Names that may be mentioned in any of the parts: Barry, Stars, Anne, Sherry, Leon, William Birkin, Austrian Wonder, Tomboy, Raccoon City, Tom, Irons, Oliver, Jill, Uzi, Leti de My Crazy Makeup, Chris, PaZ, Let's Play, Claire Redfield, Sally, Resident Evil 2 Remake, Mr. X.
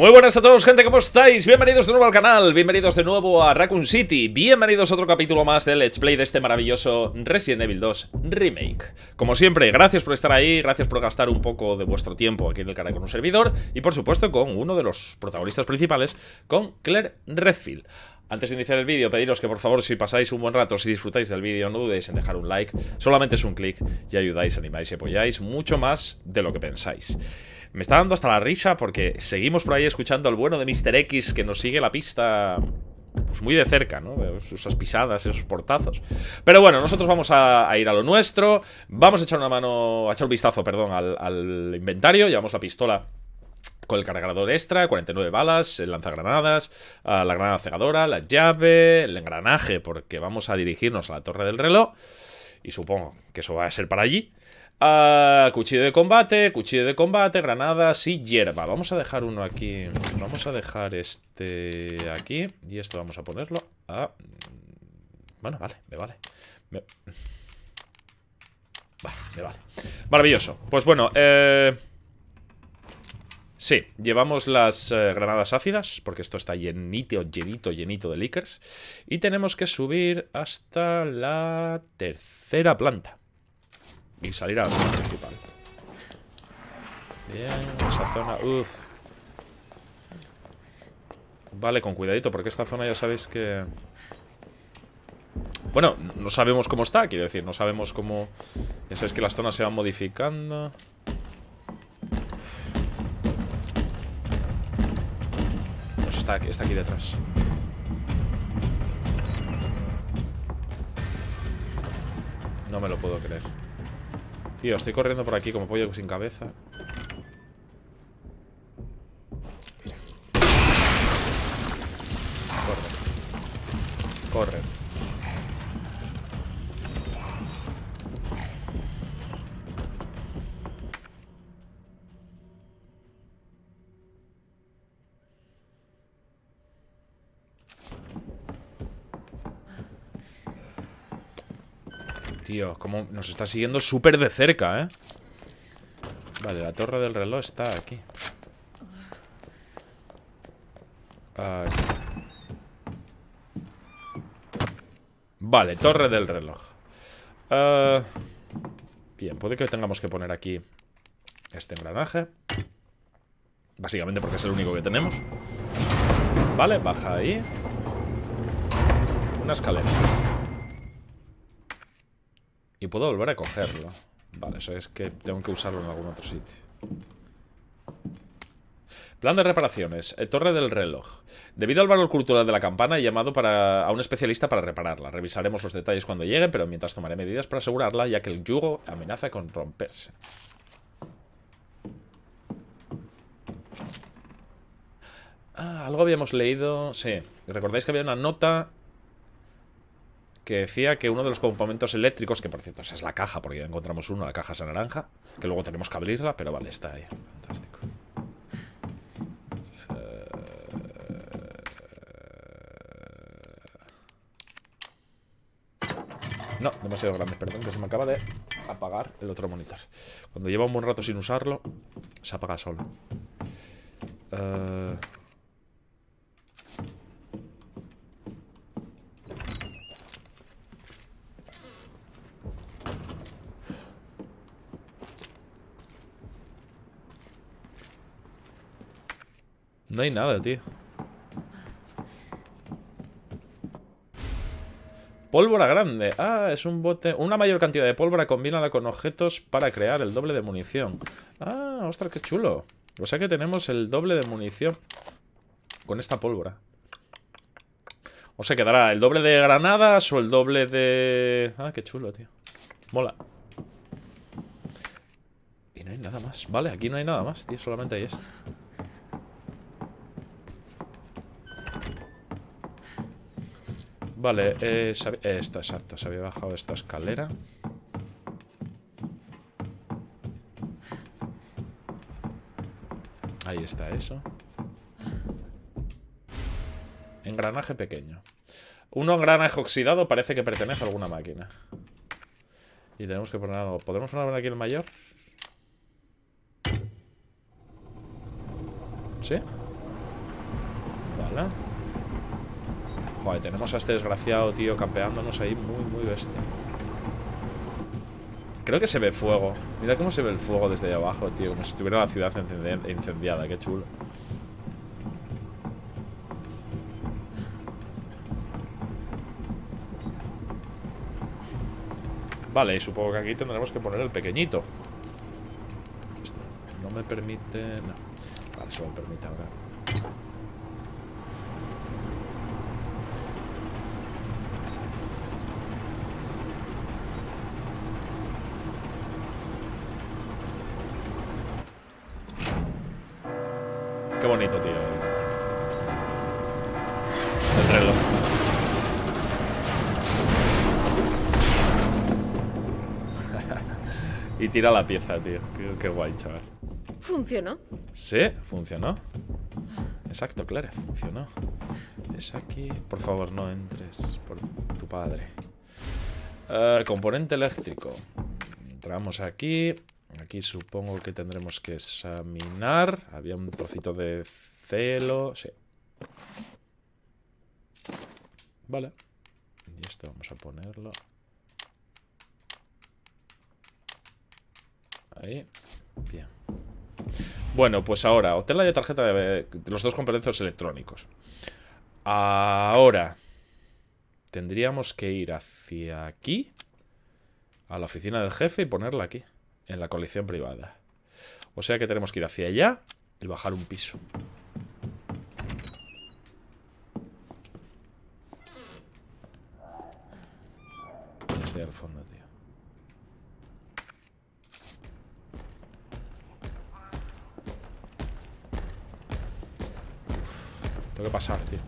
Muy buenas a todos, gente, ¿cómo estáis? Bienvenidos de nuevo al canal, bienvenidos de nuevo a Raccoon City, bienvenidos a otro capítulo más de Let's Play de este maravilloso Resident Evil 2 Remake. Como siempre, gracias por estar ahí, gracias por gastar un poco de vuestro tiempo aquí en el canal con un servidor y por supuesto con uno de los protagonistas principales, con Claire Redfield. Antes de iniciar el vídeo, pediros que por favor, si pasáis un buen rato, si disfrutáis del vídeo, no dudéis en dejar un like. Solamente es un clic y ayudáis, animáis y apoyáis mucho más de lo que pensáis. Me está dando hasta la risa porque seguimos por ahí escuchando al bueno de Mr. X, que nos sigue la pista pues muy de cerca, ¿no? Esas pisadas, esos portazos. Pero bueno, nosotros vamos a ir a lo nuestro. Vamos a echar una mano, a echar un vistazo, perdón, al inventario. Llevamos la pistola con el cargador extra, 49 balas, el lanzagranadas, la granada cegadora, la llave, el engranaje, porque vamos a dirigirnos a la torre del reloj, y supongo que eso va a ser para allí. Cuchillo de combate, granadas y hierba. Vamos a dejar uno aquí, vamos a dejar este aquí, y esto vamos a ponerlo a... Bueno, vale, me vale. Me vale. Maravilloso. Pues bueno, sí, llevamos las granadas ácidas, porque esto está llenito de líquers. Y tenemos que subir hasta la tercera planta y salir a la zona principal. Bien, esa zona... Uf. Vale, con cuidadito, porque esta zona ya sabéis que... Bueno, no sabemos cómo está, quiero decir, no sabemos cómo... Ya sabéis que las zonas se van modificando... Está aquí detrás. No me lo puedo creer. Tío, estoy corriendo por aquí como pollo sin cabeza. Mira. Corre. Corre. Tío, como nos está siguiendo súper de cerca, ¿eh? Vale, la torre del reloj está aquí. Aquí. Vale, torre del reloj. Bien, puede que tengamos que poner aquí este engranaje. Básicamente porque es el único que tenemos. Vale, baja ahí. Una escalera. Y puedo volver a cogerlo. Vale, eso es que tengo que usarlo en algún otro sitio. Plan de reparaciones. Torre del reloj. Debido al valor cultural de la campana, he llamado a un especialista para repararla. Revisaremos los detalles cuando lleguen, pero mientras tomaré medidas para asegurarla, ya que el yugo amenaza con romperse. Ah, algo habíamos leído... Sí. ¿Recordáis que había una nota que decía que uno de los componentes eléctricos, que por cierto, esa es la caja, porque ya encontramos uno, la caja esa naranja, que luego tenemos que abrirla, pero vale, está ahí, fantástico. No, demasiado grande, perdón, que se me acaba de apagar el otro monitor. Cuando lleva un buen rato sin usarlo, se apaga solo. No hay nada, tío. Pólvora grande. Ah, es un bote. Una mayor cantidad de pólvora, combínala con objetos para crear el doble de munición. Ah, ostras, qué chulo. O sea que tenemos el doble de munición con esta pólvora. O sea, quedará el doble de granadas o el doble de... Ah, qué chulo, tío. Mola. Y no hay nada más. Vale, aquí no hay nada más, tío. Solamente hay esto. Vale, esta, exacto, se había bajado esta escalera. Ahí está eso. Engranaje pequeño. Un engranaje oxidado parece que pertenece a alguna máquina. Y tenemos que poner algo. ¿Podemos poner aquí el mayor? ¿Sí? Vale. Joder, tenemos a este desgraciado, tío, campeándonos ahí muy bestia. Creo que se ve fuego. Mira cómo se ve el fuego desde ahí abajo, tío. Como si estuviera la ciudad incendiada. Qué chulo. Vale, y supongo que aquí tendremos que poner el pequeñito. No me permite... No. Vale, solo me permite ahora. Qué bonito, tío. El reloj. Y tira la pieza, tío. Qué guay, chaval. ¿Funcionó? Sí, funcionó. Exacto, Clara, funcionó. Es aquí. Por favor, no entres. Por tu padre. Componente eléctrico. Entramos aquí. Aquí supongo que tendremos que examinar. Había un trocito de celo. Sí. Vale. Y esto vamos a ponerlo. Ahí. Bien. Bueno, pues ahora, obtén la tarjeta de los dos componentes electrónicos. Ahora tendríamos que ir hacia aquí, a la oficina del jefe, y ponerla aquí, en la colección privada. O sea que tenemos que ir hacia allá y bajar un piso. Desde el fondo, tío. Tengo que pasar, tío.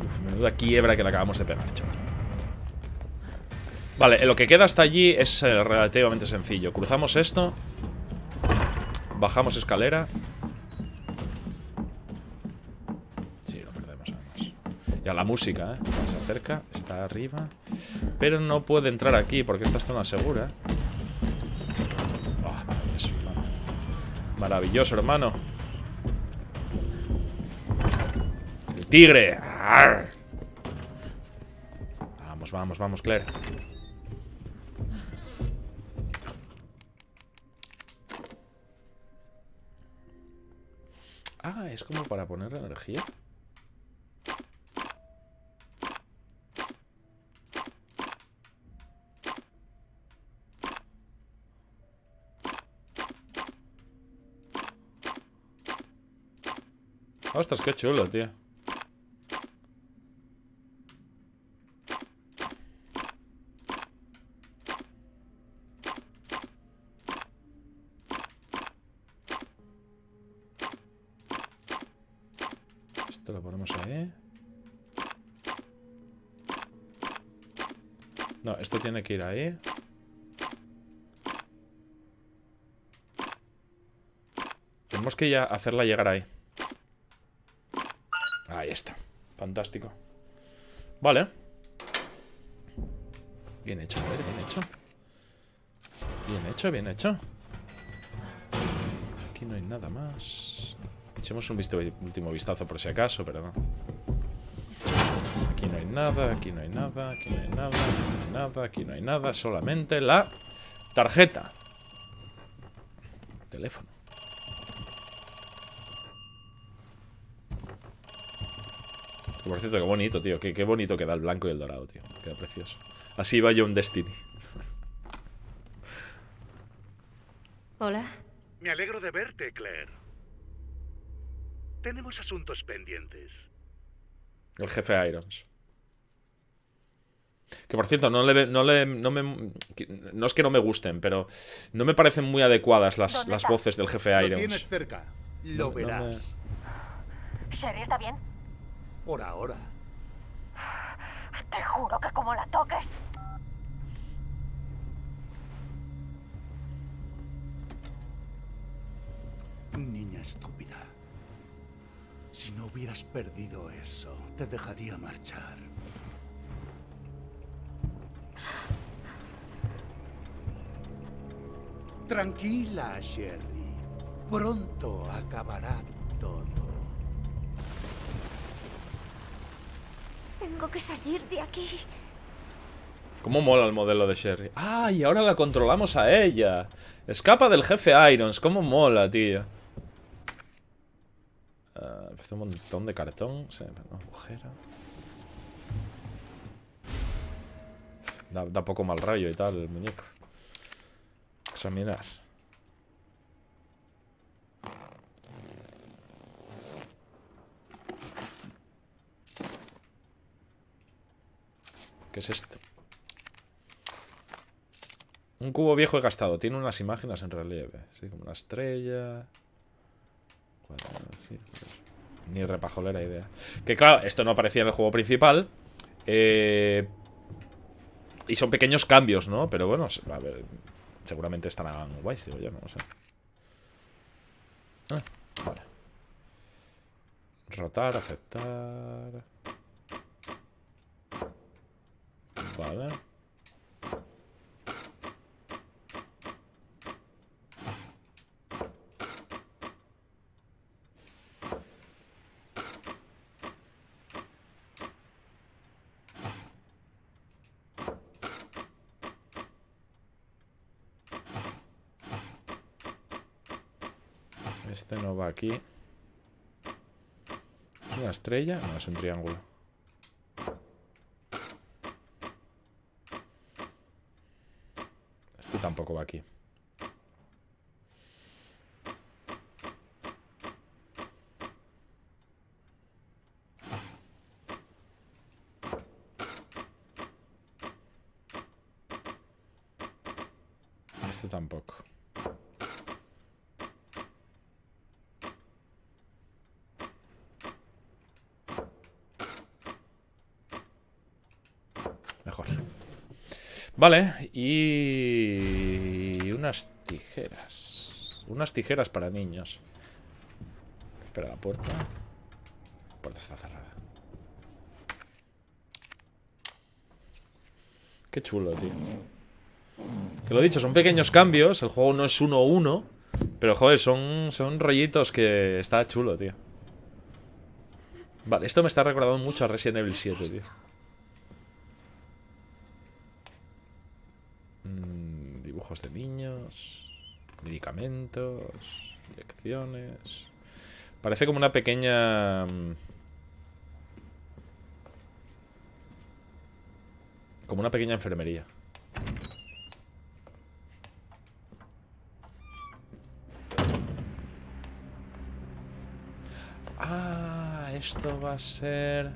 Uf, menuda quiebra que le acabamos de pegar, chaval. Vale, lo que queda hasta allí es relativamente sencillo. Cruzamos esto. Bajamos escalera. Ya la música, ¿eh? Se acerca, está arriba. Pero no puede entrar aquí porque esta es zona segura. Oh, maravilloso, hermano. Maravilloso, hermano. El tigre. ¡Arr! Vamos, vamos, vamos, Claire. Ah, es como para poner energía. Ostras, qué chulo, tío. Esto lo ponemos ahí. No, esto tiene que ir ahí. Tenemos que ya hacerla llegar ahí. Ahí está. Fantástico. Vale. Bien hecho, a ver, bien hecho. Bien hecho, bien hecho. Aquí no hay nada más. Echemos un último vistazo por si acaso, pero no. Aquí no hay nada, aquí no hay nada, aquí no hay nada, aquí no hay nada, aquí no hay nada. Solamente la tarjeta. Teléfono. Por cierto, qué bonito, tío. Qué bonito queda el blanco y el dorado, tío. Queda precioso. Así iba yo en Destiny. Hola. Me alegro de verte, Claire. Tenemos asuntos pendientes. El jefe Irons. Que por cierto, no es que no me gusten, pero no me parecen muy adecuadas las voces del jefe Irons. Lo tienes cerca. Lo verás. Sherry, ¿está bien? Por ahora. Te juro que como la toques. Niña estúpida. Si no hubieras perdido eso, te dejaría marchar. Tranquila, Sherry. Pronto acabará todo. Tengo que salir de aquí. Cómo mola el modelo de Sherry. ¡Ah! Y ahora la controlamos a ella. Escapa del jefe Irons. Cómo mola, tío. Un montón de cartón. Sí, una agujera. Da poco mal rayo y tal el muñeco. Examinar. ¿Qué es esto? Un cubo viejo y gastado. Tiene unas imágenes en relieve. Sí, como una estrella. Ni repajolera idea. Que claro, esto no aparecía en el juego principal. Y son pequeños cambios, ¿no? Pero bueno, a ver, seguramente estarán guays, digo yo, no sé. Ah, vale. Rotar, aceptar. Vale. Este no va aquí. ¿Es una estrella? No, es un triángulo. Este tampoco va aquí. Este tampoco. Vale, y unas tijeras. Unas tijeras para niños. Espera, la puerta. La puerta está cerrada. Qué chulo, tío. Que lo dicho, son pequeños cambios. El juego no es 1-1. Pero, joder, son rollitos que está chulo, tío. Vale, esto me está recordando mucho a Resident Evil 7, tío. De niños, medicamentos, inyecciones. Parece como una pequeña. Como una pequeña enfermería. Ah, esto va a ser.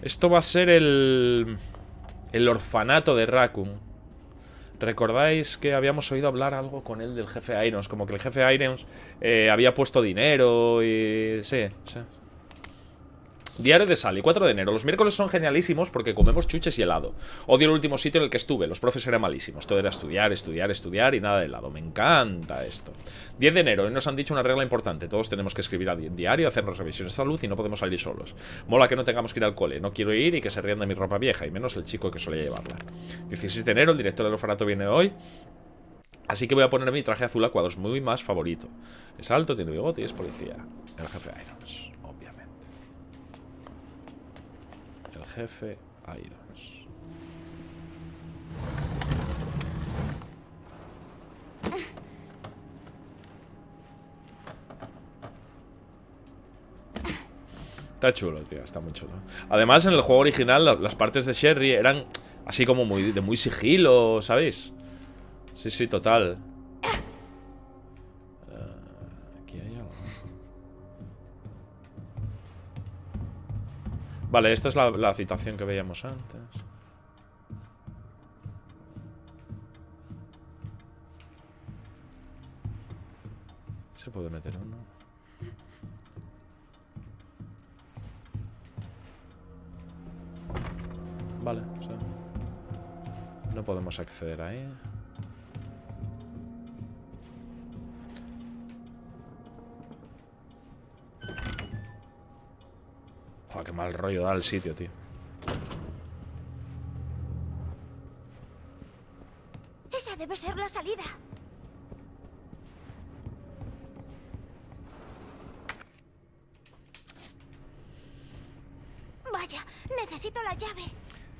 Esto va a ser el orfanato de Raccoon. ¿Recordáis que habíamos oído hablar algo con él del jefe Irons? Como que el jefe Irons había puesto dinero y... Sí. Diario de Sally, 4 de enero. Los miércoles son genialísimos porque comemos chuches y helado. Odio el último sitio en el que estuve. Los profes eran malísimos. Todo era estudiar y nada de helado. Me encanta esto. 10 de enero. Hoy nos han dicho una regla importante. Todos tenemos que escribir a diario, hacernos revisiones de salud y no podemos salir solos. Mola que no tengamos que ir al cole. No quiero ir y que se rían de mi ropa vieja. Y menos el chico que solía llevarla. 16 de enero. El director del orfanato viene hoy. Así que voy a poner mi traje azul a cuadros. Muy más favorito. Es alto, tiene bigote y es policía. El jefe Irons. Jefe Irons. Está chulo, tío, está muy chulo. Además, en el juego original, las partes de Sherry eran así como muy, de muy sigilo, ¿sabéis? Sí, total. Vale, esta es la citación que veíamos antes. ¿Se puede meter uno? Vale, o sea, no podemos acceder ahí. Joder, qué mal rollo da el sitio, tío. Esa debe ser la salida. Necesito la llave.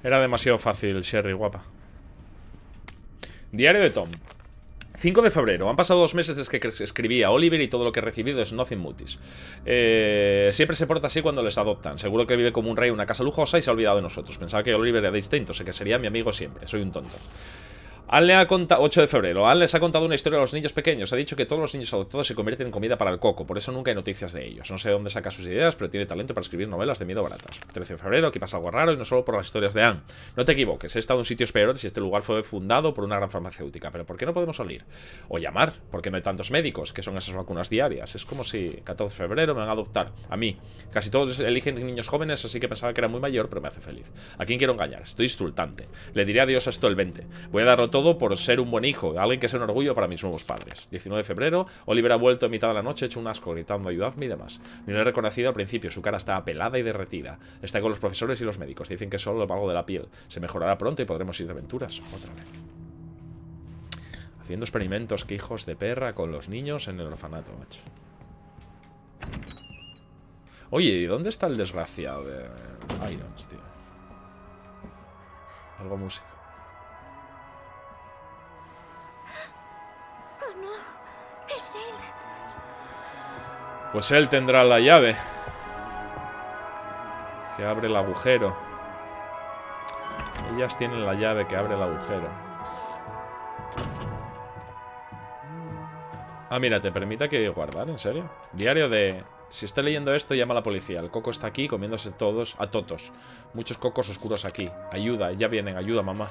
Era demasiado fácil, Sherry, guapa. Diario de Tom. 5 de febrero. Han pasado 2 meses desde que escribí a Oliver y todo lo que he recibido es nothing mutis. Siempre se porta así cuando les adoptan. Seguro que vive como un rey en una casa lujosa y se ha olvidado de nosotros. Pensaba que Oliver era distinto, sé que sería mi amigo siempre. Soy un tonto. Anne le ha contado, 8 de febrero, Anne les ha contado una historia a los niños pequeños. Ha dicho que todos los niños adoptados se convierten en comida para el coco. Por eso nunca hay noticias de ellos. No sé de dónde saca sus ideas, pero tiene talento para escribir novelas de miedo baratas. 13 de febrero, aquí pasa algo raro y no solo por las historias de Anne. No te equivoques, he estado en sitios peores y este lugar fue fundado por una gran farmacéutica. Pero ¿por qué no podemos salir? O llamar, porque no hay tantos médicos, que son esas vacunas diarias. Es como si 14 de febrero me van a adoptar. A mí. Casi todos eligen niños jóvenes, así que pensaba que era muy mayor, pero me hace feliz. ¿A quién quiero engañar? Estoy insultante. Le diré adiós a esto el 20. Voy a dar todo por ser un buen hijo, alguien que sea un orgullo para mis nuevos padres. 19 de febrero, Oliver ha vuelto a mitad de la noche, hecho un asco, gritando ayudadme y demás. Ni lo he reconocido al principio, su cara está apelada y derretida. Está con los profesores y los médicos, dicen que solo algo de la piel. Se mejorará pronto y podremos ir de aventuras otra vez. Haciendo experimentos, que hijos de perra, con los niños en el orfanato, macho. Oye, ¿y dónde está el desgraciado de Irons, tío? Algo música. Pues él tendrá la llave que abre el agujero. Ellas tienen la llave que abre el agujero. Ah, mira, te permite que guardar, ¿en serio? Diario de... Si está leyendo esto, llama a la policía. El coco está aquí comiéndose todos a totos. Muchos cocos oscuros aquí. Ayuda, ya vienen, ayuda, mamá.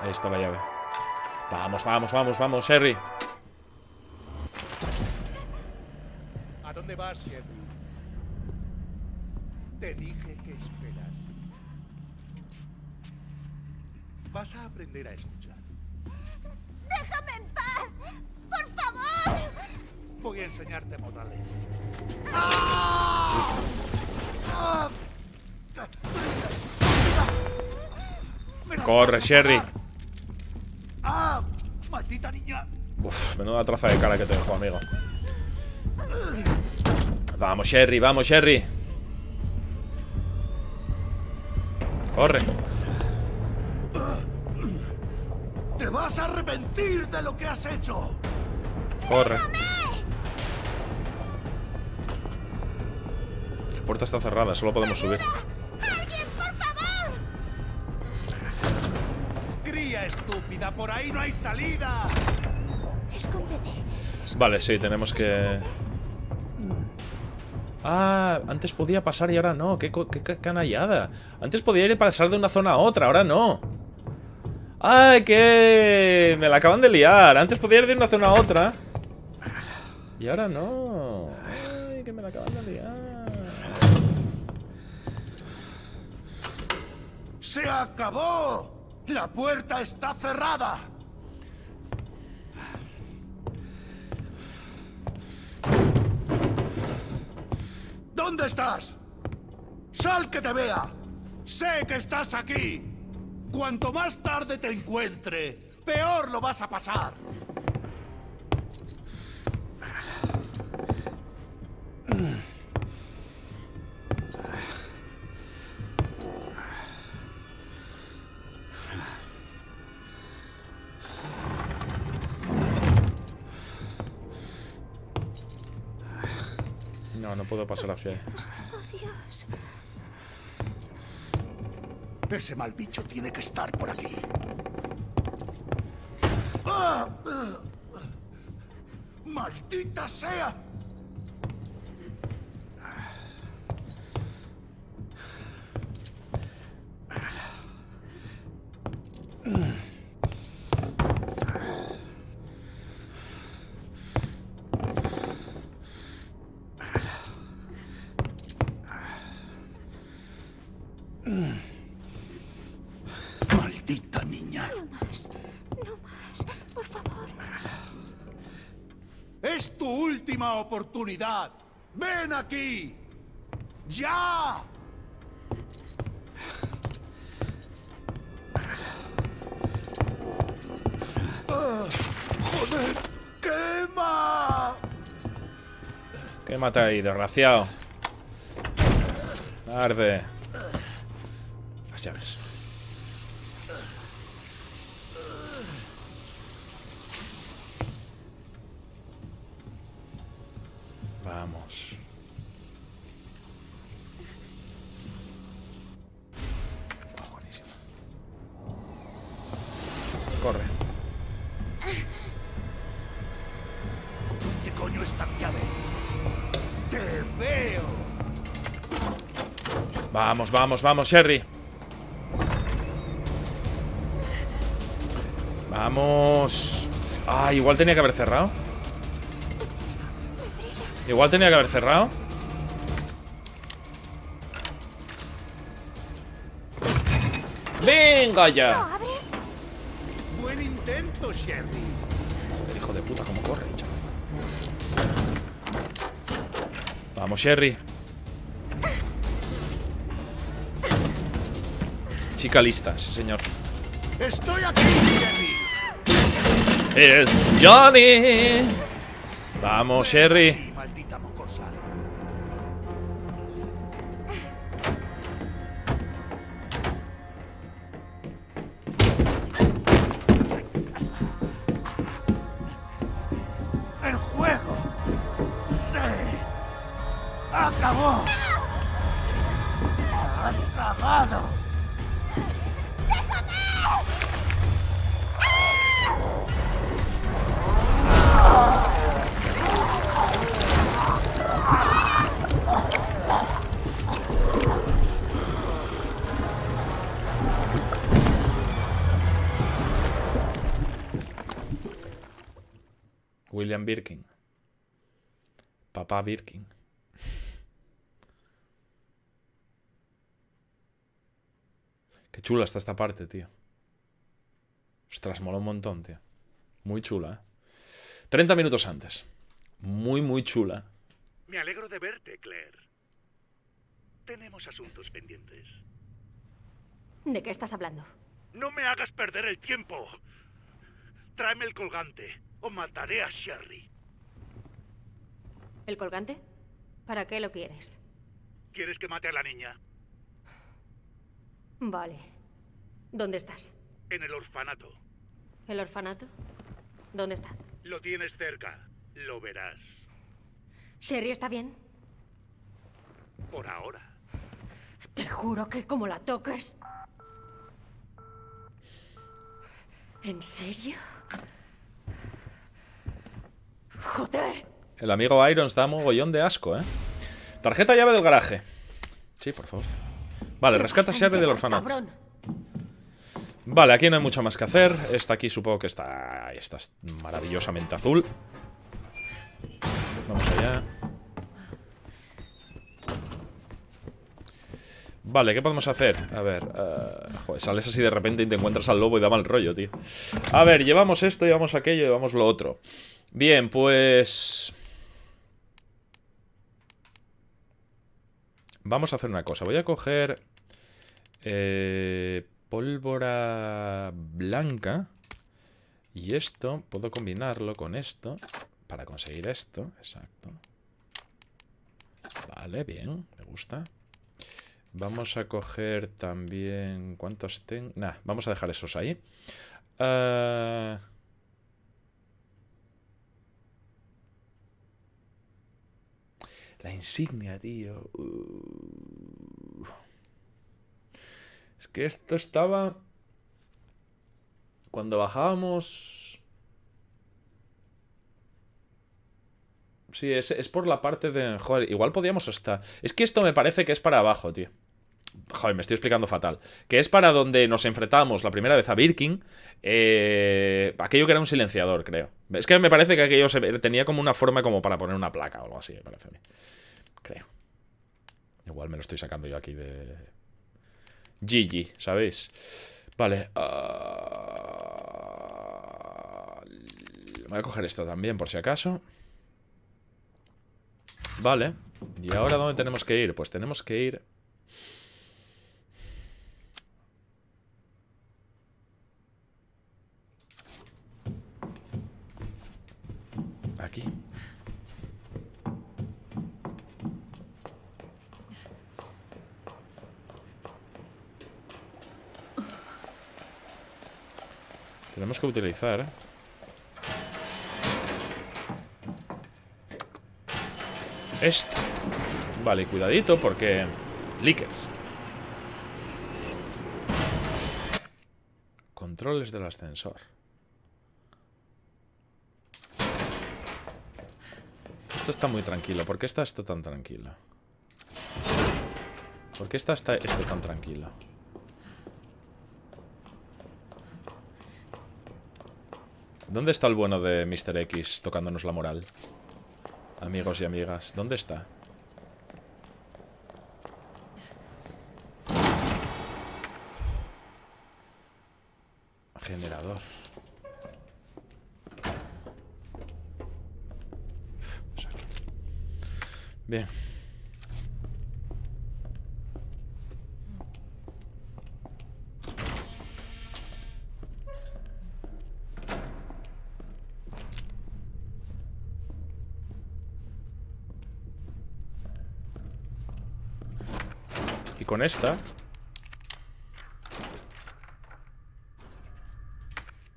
Ahí está la llave. Vamos, vamos, vamos, vamos, Sherry. ¿A dónde vas, Sherry? Te dije que esperases. Vas a aprender a escuchar. ¡Déjame en paz! ¡Por favor! Voy a enseñarte modales. ¡Ah! ¡Ah! ¡Corre, Sherry! ¡Maldita niña! Uf, menuda traza de cara que te dejo, amigo. ¡Vamos, Sherry! ¡Vamos, Sherry! ¡Corre! ¡Te vas a arrepentir de lo que has hecho! ¡Corre! La puerta está cerrada, solo podemos subir. Estúpida, por ahí no hay salida. Escóndete. Vale, sí, tenemos que... Ah, antes podía pasar y ahora no. Qué canallada. Antes podía ir y pasar de una zona a otra, ahora no. Ay, que... Me la acaban de liar. Antes podía ir de una zona a otra y ahora no. Ay, que me la acaban de liar. ¡Se acabó! ¡La puerta está cerrada! ¿Dónde estás? ¡Sal que te vea! ¡Sé que estás aquí! Cuanto más tarde te encuentre, peor lo vas a pasar. No puedo pasar hacia ahí. Dios. Ese mal bicho tiene que estar por aquí. ¡Ah! ¡Maldita sea! señor. No más, por favor. Es tu última oportunidad. ¡Ven aquí! ¡Ya! ¡Joder! ¡Quema! Quémate ahí, desgraciado. Arde. Las llaves. Vamos. Oh, buenísimo. Corre. ¿Dónde coño está mi llave? ¡Te veo! Vamos, vamos, vamos, Sherry. Vamos. Ah, igual tenía que haber cerrado. Igual tenía que haber cerrado. ¡Venga ya! Buen intento, Sherry. Joder, hijo de puta, cómo corre, chaval. Vamos, Sherry. Chica lista, sí, señor. Estoy aquí, Sherry. Es Johnny. Vamos, Sherry. William Birkin. Papá Birkin. Qué chula está esta parte, tío. Ostras, mola un montón, tío. Muy chula, ¿eh? 30 minutos antes. Muy, muy chula. Me alegro de verte, Claire. Tenemos asuntos pendientes. ¿De qué estás hablando? No me hagas perder el tiempo. Tráeme el colgante. O mataré a Sherry. ¿El colgante? ¿Para qué lo quieres? ¿Quieres que mate a la niña? Vale. ¿Dónde estás? En el orfanato. ¿El orfanato? ¿Dónde está? Lo tienes cerca. Lo verás. ¿Sherry está bien? Por ahora. Te juro que como la toques... ¿En serio? ¡Joder! El amigo Irons da mogollón de asco, ¿eh? Tarjeta llave del garaje. Sí, por favor. Vale, rescata a Sherry del orfanato. Vale, aquí no hay mucho más que hacer. Esta aquí supongo que está... Esta es maravillosamente azul. Vamos allá. Vale, ¿qué podemos hacer? A ver... joder, sales así de repente y te encuentras al lobo y da mal rollo, tío. A ver, llevamos esto, llevamos aquello, llevamos lo otro. Bien, pues... Vamos a hacer una cosa. Voy a coger... pólvora blanca. Y esto, puedo combinarlo con esto. Para conseguir esto, exacto. Vale, bien, me gusta. Vamos a coger también... ¿Cuántos tengo? Nah, vamos a dejar esos ahí. La insignia, tío. Es que esto estaba... Cuando bajábamos... Sí, es por la parte de... Joder, igual podíamos hasta... Es que esto me parece que es para abajo, tío. Joder, me estoy explicando fatal. Que es para donde nos enfrentamos la primera vez a Birkin. Aquello que era un silenciador, creo. Es que me parece que aquello tenía como una forma como para poner una placa o algo así, me parece a mí. Creo. Igual me lo estoy sacando yo aquí de... GG, ¿sabéis? Vale. Voy a coger esto también, por si acaso. Vale. ¿Y ahora dónde tenemos que ir? Pues tenemos que ir... aquí. Tenemos que utilizar... esto. Vale, cuidadito porque... leakers. Controles del ascensor. Esto está muy tranquilo. ¿Por qué está esto tan tranquilo? ¿Por qué está esto tan tranquilo? ¿Dónde está el bueno de Mr. X tocándonos la moral? Amigos y amigas, ¿dónde está? Generador. Bien. Con esta.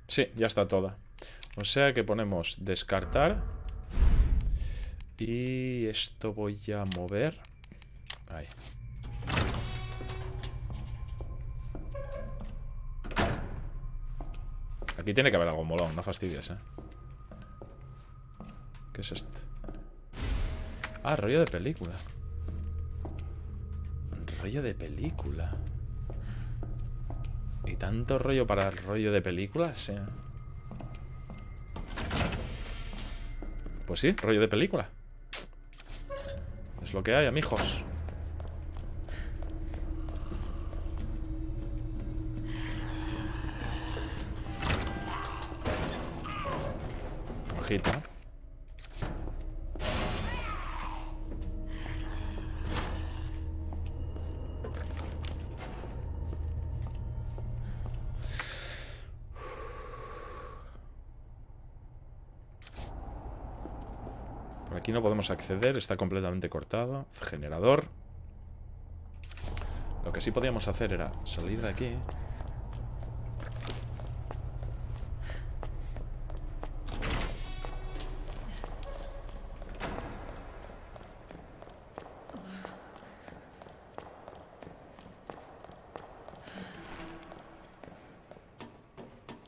Sí, ya está toda. O sea que ponemos descartar. Y esto voy a mover. Ahí. Aquí tiene que haber algo molón, no fastidies, ¿eh? ¿Qué es esto? Ah, rollo de película. Rollo de película. ¿Y tanto rollo para el rollo de película? Sí. Pues sí, rollo de película. Es lo que hay, amigos. Ojita. Aquí no podemos acceder, está completamente cortado. Generador. Lo que sí podíamos hacer era salir de aquí.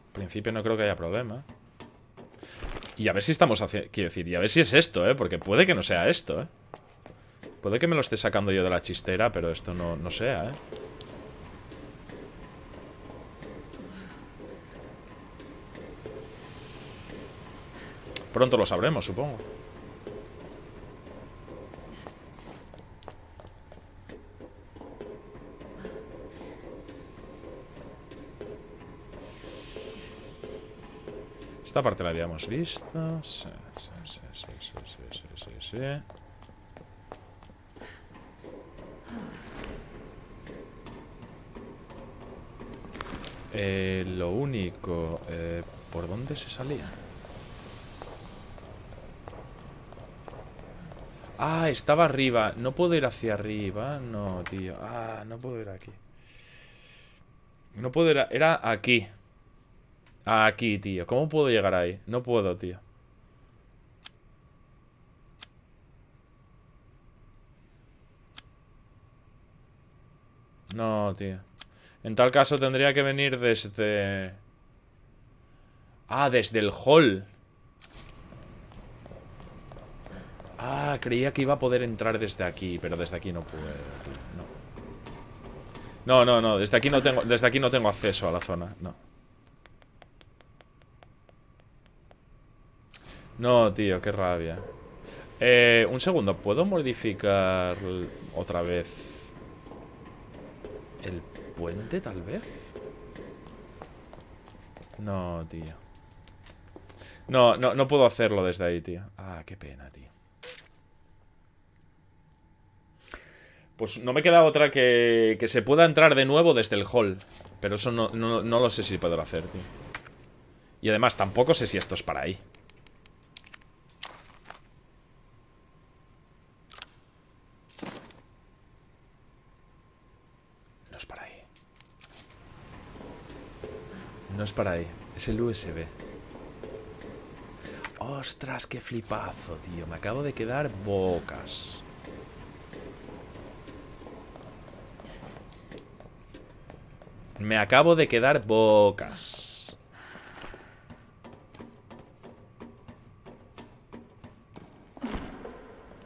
Al principio no creo que haya problema. Y a ver si estamos haciendo... quiero decir, y a ver si es esto, ¿eh? Porque puede que no sea esto, ¿eh? Puede que me lo esté sacando yo de la chistera, pero esto no sea, ¿eh? Pronto lo sabremos, supongo. Esta parte la habíamos visto. Sí, sí, sí, sí, sí, sí, sí, sí. Lo único... ¿por dónde se salía? Ah, estaba arriba. No puedo ir hacia arriba. No, tío. Ah, no puedo ir aquí. No puedo ir... era aquí. Aquí, tío. ¿Cómo puedo llegar ahí? No puedo, tío. No, tío. En tal caso tendría que venir desde... ah, desde el hall. Ah, creía que iba a poder entrar desde aquí, pero desde aquí no puedo. No, no, no, no. Desde aquí no tengo, acceso a la zona. No. No, tío, qué rabia. Un segundo, ¿puedo modificar otra vez el puente, tal vez? No, tío. No puedo hacerlo desde ahí, tío. Ah, qué pena, tío. Pues no me queda otra que se pueda entrar de nuevo desde el hall. Pero eso no lo sé si puedo hacer, tío. Y además tampoco sé si esto es para ahí. No es para ahí. No es para ahí. Es el USB. Ostras, qué flipazo, tío. Me acabo de quedar bocas. Me acabo de quedar bocas.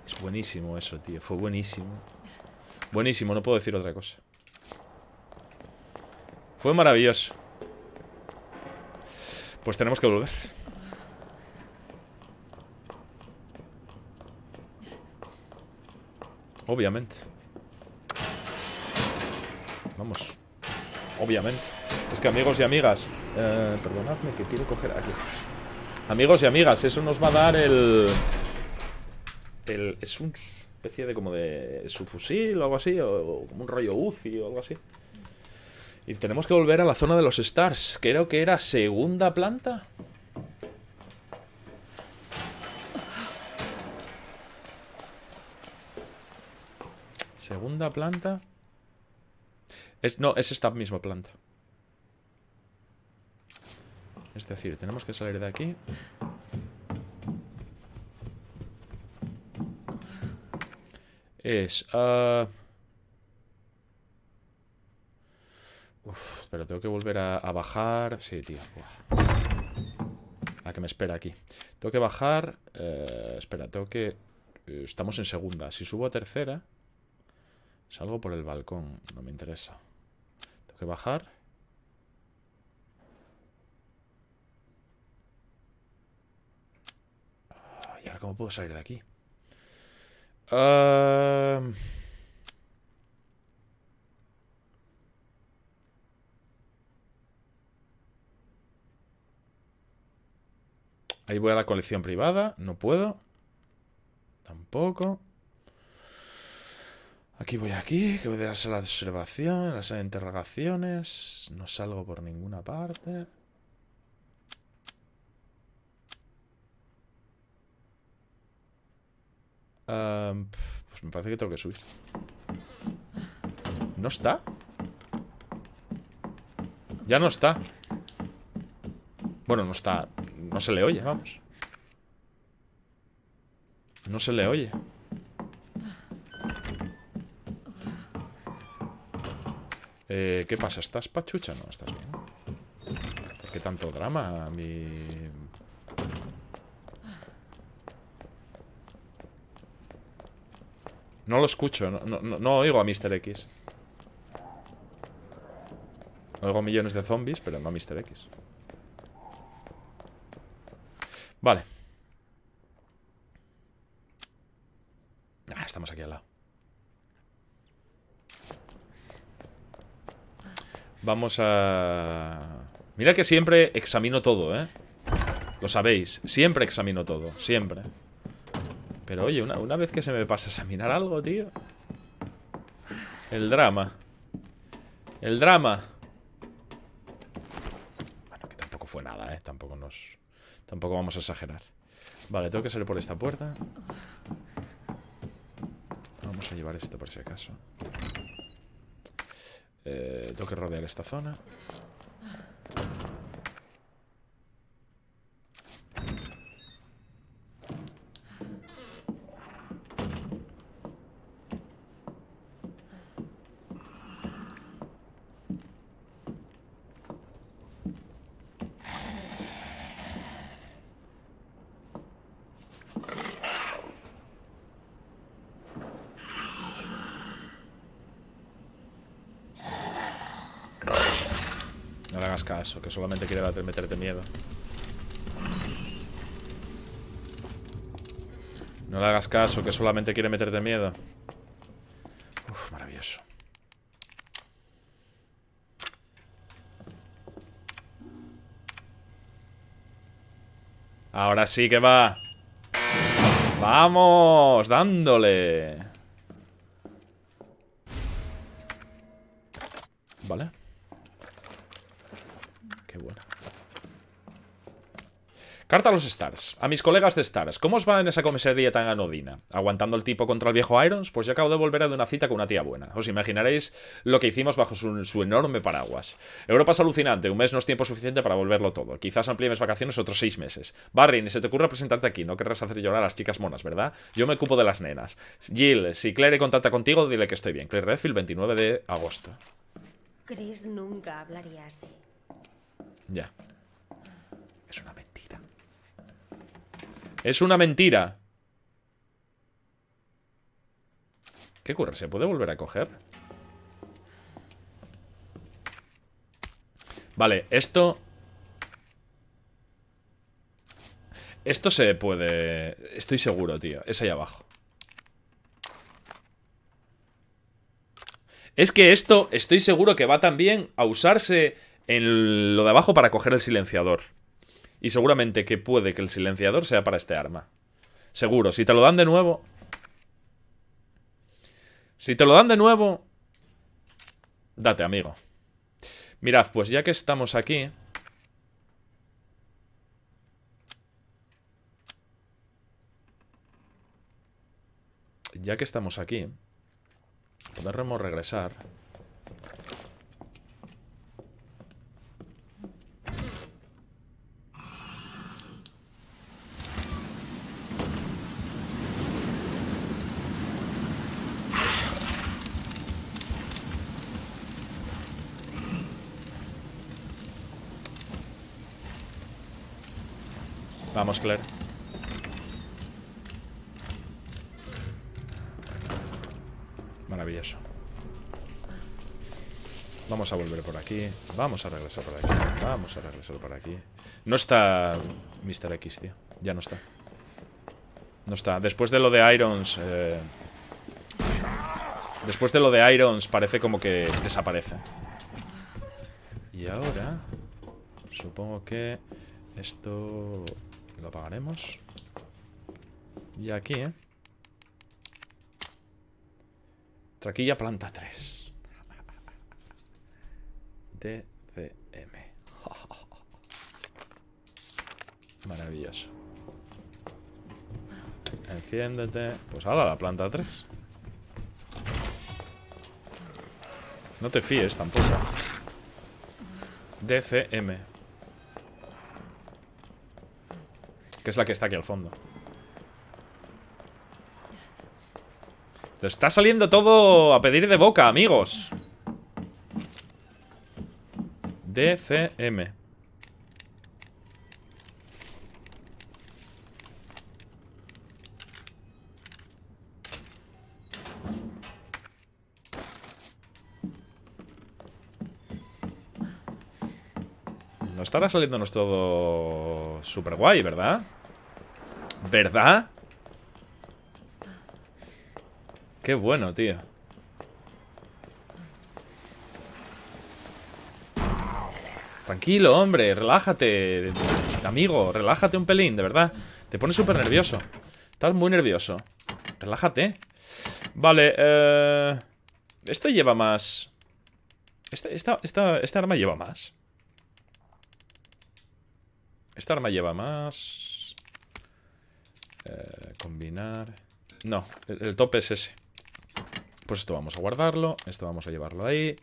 Es buenísimo eso, tío. Fue buenísimo. Buenísimo, no puedo decir otra cosa. Fue maravilloso. Pues tenemos que volver. Obviamente. Vamos. Obviamente. Es que amigos y amigas, perdonadme que quiero coger aquí. Amigos y amigas, eso nos va a dar el es una especie de como de subfusil o algo así, o como un rollo Uzi o algo así. Y tenemos que volver a la zona de los Stars. Creo que era segunda planta. Segunda planta. No, es esta misma planta. Es decir, tenemos que salir de aquí. Es... Uf, pero tengo que volver a bajar. Sí, tío. Ah, que me espera aquí. Tengo que bajar. Espera, tengo que... Estamos en segunda. Si subo a tercera... Salgo por el balcón. No me interesa. Tengo que bajar. ¿Y ahora cómo puedo salir de aquí? Ahí voy a la colección privada. No puedo. Tampoco. Aquí, que voy a hacer la observación, las interrogaciones. No salgo por ninguna parte. Pues me parece que tengo que subir. ¿No está? Ya no está. Bueno, no está. No se le oye, vamos. No se le oye. ¿Qué pasa? ¿Estás pachucha? No, estás bien. ¿Por qué tanto drama? No lo escucho. No oigo a Mr. X. Oigo millones de zombies, pero no a Mr. X. Vale. Ah, estamos aquí al lado. Vamos a... Mira que siempre examino todo, ¿eh? Lo sabéis. Siempre examino todo. Siempre. Pero oye, una vez que se me pasa a examinar algo, tío... El drama. El drama. Bueno, que tampoco fue nada, ¿eh? Tampoco vamos a exagerar. Vale, tengo que salir por esta puerta. Vamos a llevar esto por si acaso. Tengo que rodear esta zona. Caso, que solamente quiere meterte miedo. No le hagas caso, que solamente quiere meterte miedo. Uf, maravilloso. Ahora sí que va. ¡Vamos! ¡Dándole! Vale. Qué buena. Carta a los Stars. A mis colegas de Stars. ¿Cómo os va en esa comisaría tan anodina? ¿Aguantando el tipo contra el viejo Irons? Pues yo acabo de volver de una cita con una tía buena. Os imaginaréis lo que hicimos bajo su enorme paraguas. Europa es alucinante. Un mes no es tiempo suficiente para volverlo todo. Quizás amplíe mis vacaciones otros 6 meses. Barry, ni se te ocurra presentarte aquí. No querrás hacer llorar a las chicas monas, ¿verdad? Yo me ocupo de las nenas. Jill, si Claire contacta contigo, dile que estoy bien. Claire Redfield, 29 de agosto. Chris nunca hablaría así. Ya. Es una mentira. ¡Es una mentira! ¿Qué ocurre? ¿Se puede volver a coger? Vale, esto... Esto se puede... Estoy seguro, tío. Es ahí abajo. Es que esto estoy seguro que va también a usarse en lo de abajo para coger el silenciador. Y seguramente que puede que el silenciador sea para este arma. Seguro, si te lo dan de nuevo. Si te lo dan de nuevo, date, amigo. Mirad, pues ya que estamos aquí, podremos regresar. Vamos, Claire. Maravilloso. Vamos a volver por aquí. Vamos a regresar por aquí. Vamos a regresar por aquí. No está Mr. X, tío. Ya no está. No está. Después de lo de Irons... Después de lo de Irons parece como que desaparece. Y ahora... Supongo que... Esto... Lo apagaremos. Y aquí, Traquilla planta 3. DCM. Maravilloso. Enciéndete. Pues ahora la planta 3. No te fíes tampoco. DCM. Que es la que está aquí al fondo. Te está saliendo todo a pedir de boca, amigos. DCM. No estará saliéndonos todo super guay, ¿verdad? ¿Verdad? Qué bueno, tío. Tranquilo, hombre, relájate. Amigo, relájate un pelín, de verdad. Te pones súper nervioso. Estás muy nervioso. Relájate. Vale, esto lleva más. Esta arma lleva más. Esta arma lleva más. Combinar. No, el tope es ese. Pues esto vamos a guardarlo. Esto vamos a llevarlo ahí.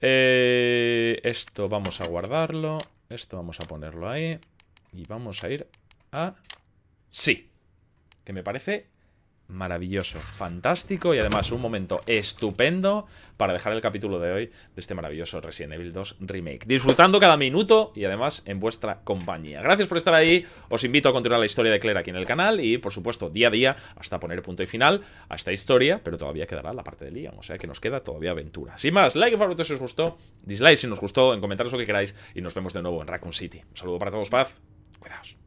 Esto vamos a guardarlo. Esto vamos a ponerlo ahí. Y vamos a ir a... Sí. Que me parece maravilloso. Fantástico. Y además un momento estupendo para dejar el capítulo de hoy de este maravilloso Resident Evil 2 Remake. Disfrutando cada minuto y además en vuestra compañía. Gracias por estar ahí. Os invito a continuar la historia de Claire aquí en el canal. Y por supuesto día a día hasta poner punto y final a esta historia. Pero todavía quedará la parte de Leon. O sea que nos queda todavía aventura. Sin más, like y favorito si os gustó. Dislike si nos gustó. En comentarios lo que queráis. Y nos vemos de nuevo en Raccoon City. Un saludo para todos. Paz. Cuidaos.